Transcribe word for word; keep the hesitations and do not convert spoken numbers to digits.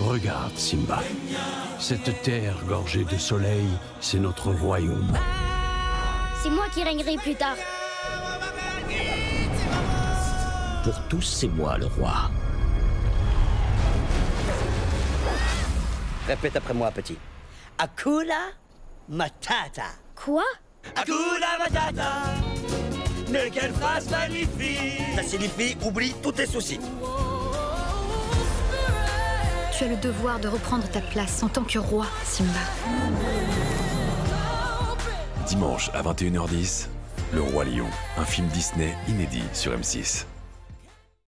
Regarde, Simba. Cette terre gorgée de soleil, c'est notre royaume. C'est moi qui régnerai plus tard. Pour tous, c'est moi le roi. Répète après moi, petit. Hakuna Matata. Quoi? Hakuna Matata. Mais quelle phrase magnifique. Ça signifie oublie tous tes soucis. Tu as le devoir de reprendre ta place en tant que roi, Simba. Dimanche à vingt et une heures dix, Le Roi Lion, un film Disney inédit sur M six.